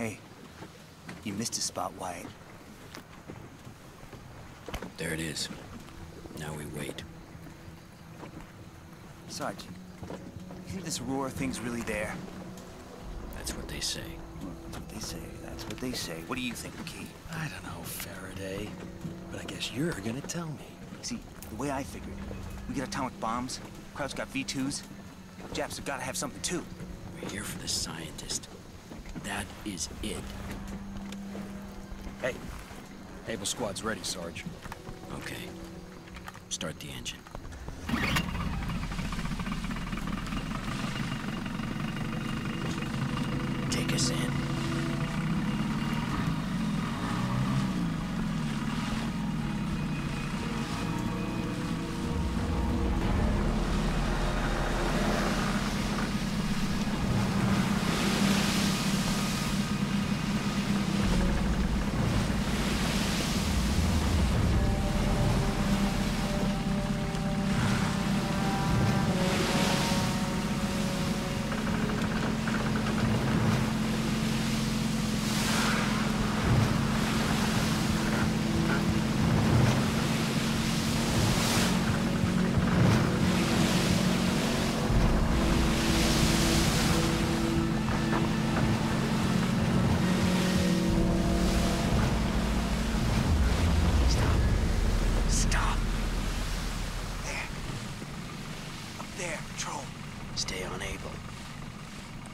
Hey, you missed a spot, Wyatt. There it is. Now we wait. Sarge, you think this Aurora thing's really there? That's what they say. What do you think, Buki? I don't know, Faraday. But I guess you're gonna tell me. See, the way I figured, we got atomic bombs, crowd's got V-2s, Japs have gotta have something too. We're here for the scientist. That is it. Hey, Able Squad's ready, Sarge. Okay. Start the engine. Take us in.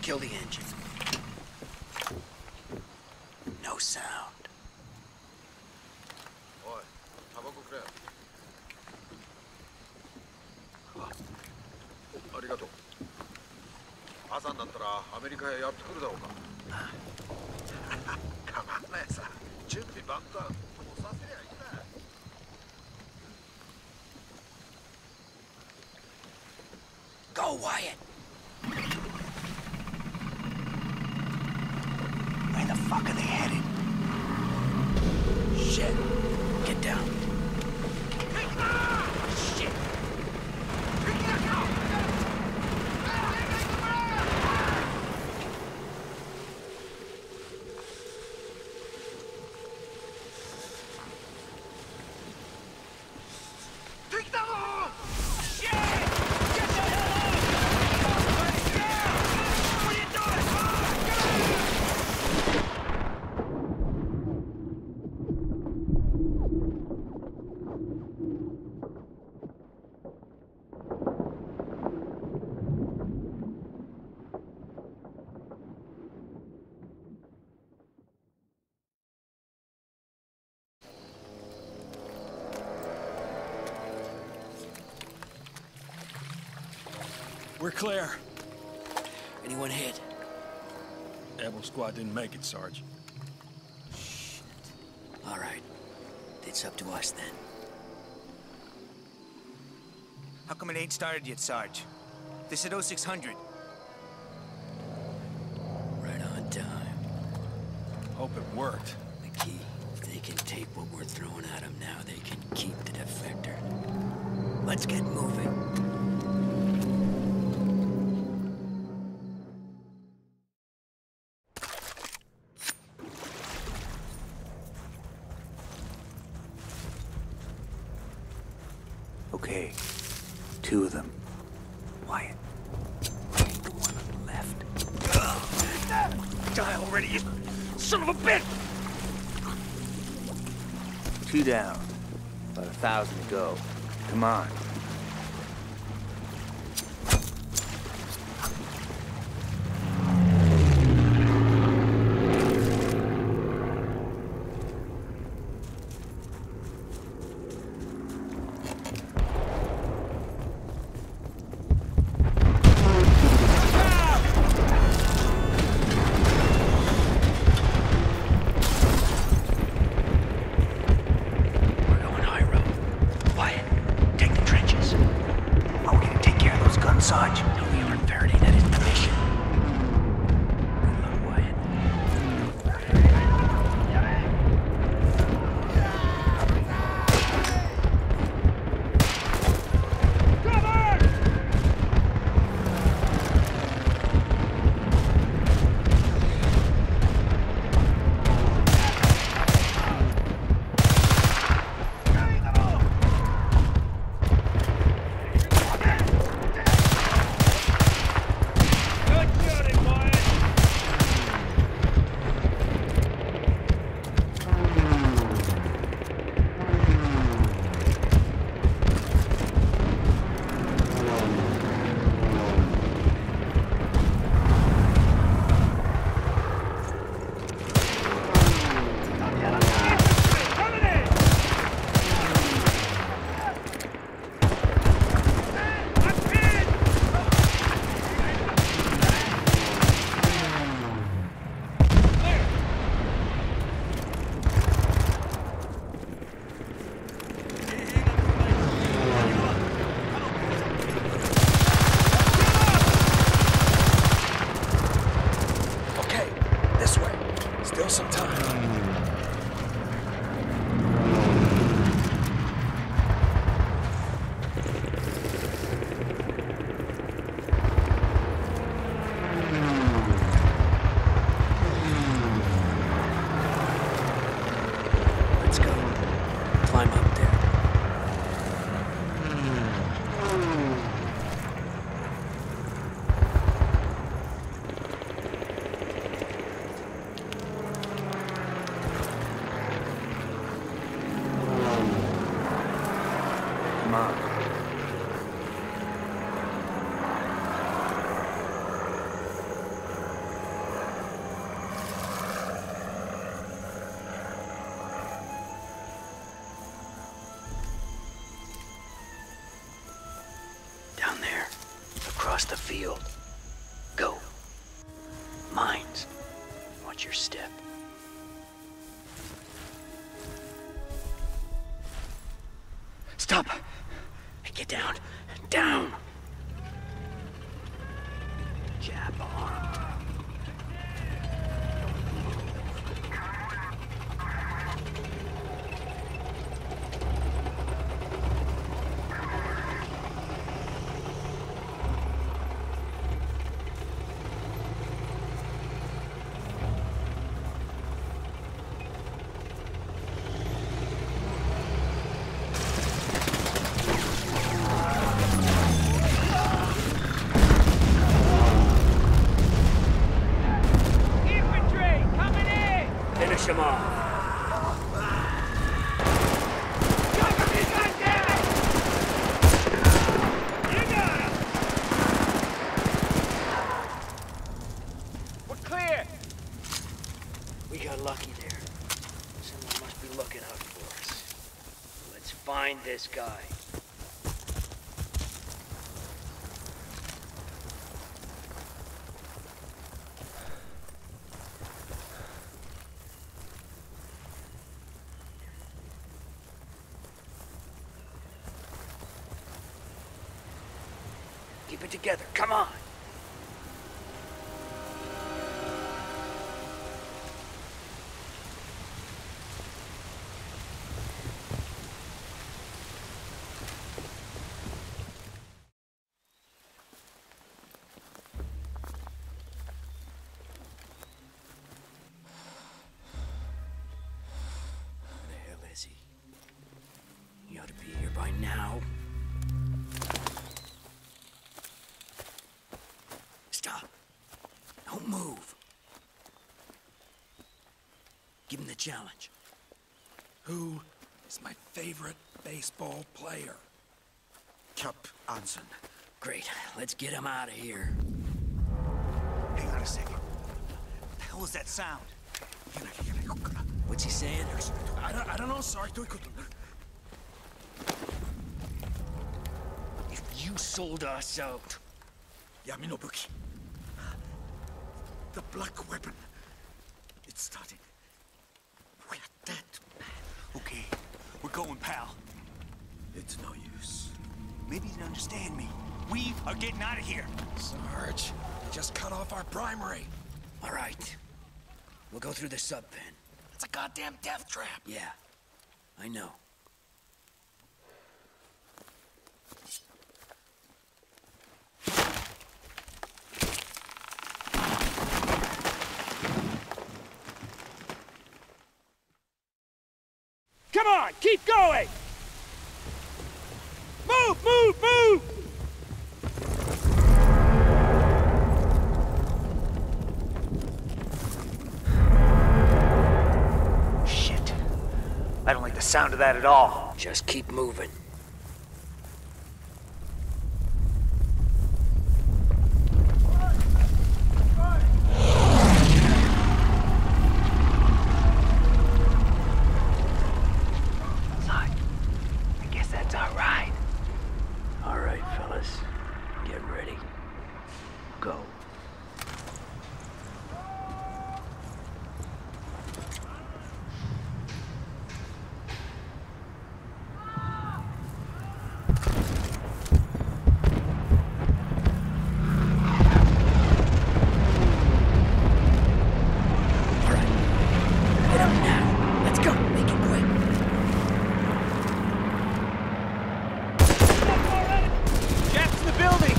Kill the engine. No sound. Go, Wyatt! Where the fuck are they headed? Shit. Get down. Shit. We're clear. Anyone hit? Able Squad didn't make it, Sarge. Shit. All right. It's up to us then. How come it ain't started yet, Sarge? This is 0600. Right on time. Hope it worked. The key. If they can take what we're throwing at them now, they can keep the defector. Let's get moving. Okay, two of them. Wyatt, take the one on the left. Die already, you son of a bitch! Two down, about 1,000 to go. Come on. Sarge. No, we aren't, Faraday. That is the mission. Hello, Wyatt. across the field. Go. Mines. Watch your step. Stop! Get down! Down! Jab arm. Come on. Keep it together, come on! Where the hell is he? He ought to be here by now. Challenge. Who is my favorite baseball player? Cap Anson. Great. Let's get him out of here. Hang on a second. What the hell was that sound? What's he saying? I don't know, sorry. If you sold us out. Yami no Buki. The black weapon. It started. Okay, we're going, pal. It's no use. Maybe you didn't understand me. We are getting out of here. Sarge, they just cut off our primary. All right. We'll go through the sub pen. It's a goddamn death trap. Yeah, I know. Come on, keep going! Move, move, move! Shit. I don't like the sound of that at all. Just keep moving. Building!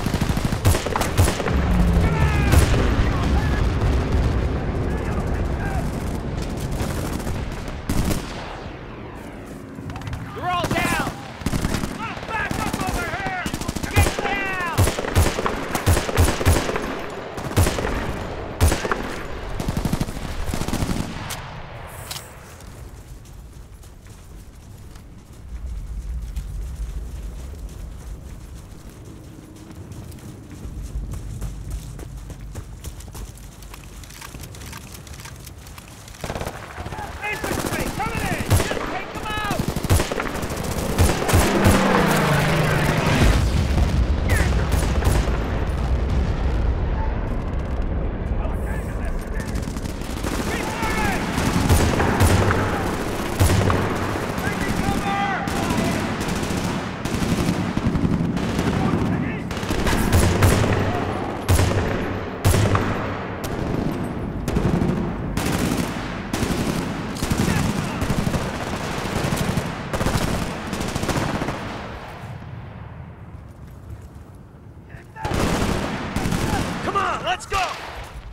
Let's go!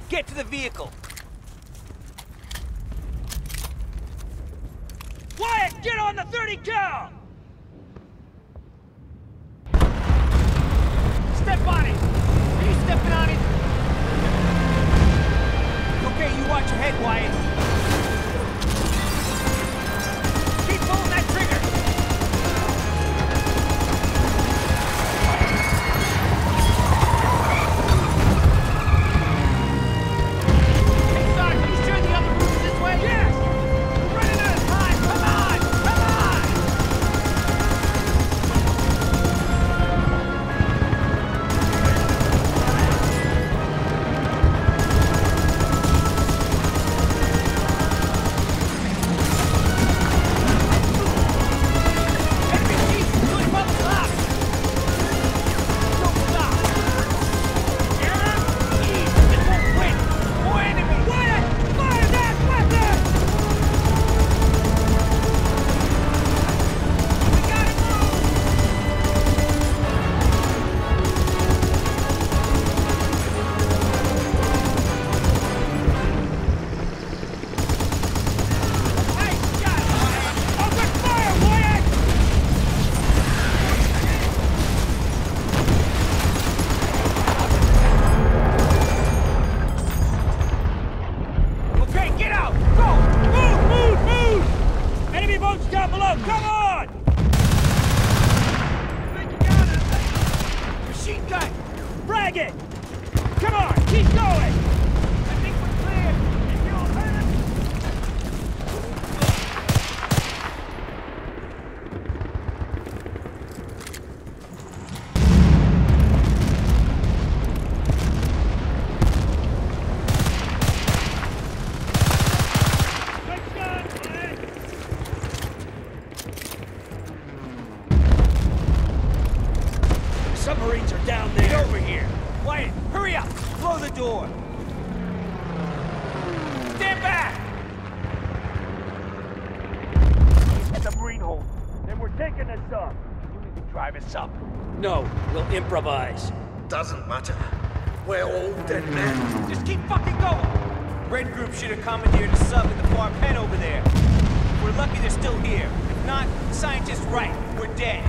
Get to the vehicle. Wyatt, get on the 30 cal! Step on it! Are you stepping on it? Okay, you watch your head, Wyatt. Keep pulling that trigger! Improvise. Doesn't matter. We're all dead men. Just keep fucking going! Red Group should have commandeered a sub in the far pen over there. We're lucky they're still here. If not, scientists right. We're dead.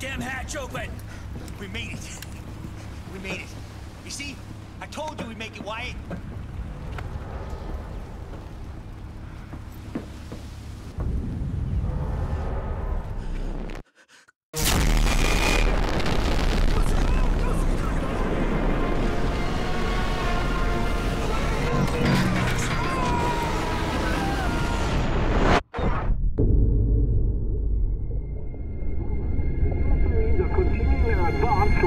Damn hatch open! We made it. We made it. You see? I told you we'd make it, Wyatt.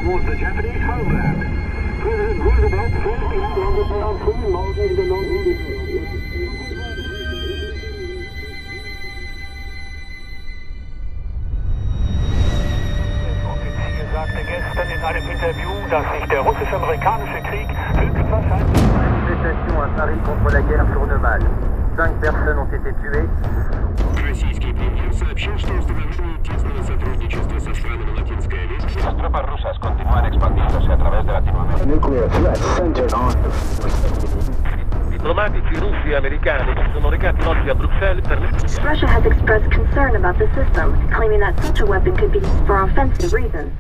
Towards the Japanese homeland. President Roosevelt says we no longer belong to Interview, dass sich der russisch-amerikanische Krieg höchstwahrscheinlich... Manifestation à Paris contre la guerre sur Neval. 5 personnes ont été tuées. Российский премьер сообщил, что установлено тесное сотрудничество со странами Латинской Америки. Las tropas rusas continúan expandiéndose a través de Latinoamérica. Nuclear threat centered on... Diplomatici russi e americani si sono recati oggi a Bruxelles per le... Russia has expressed concern about the system, claiming that such a weapon could be used for offensive reasons.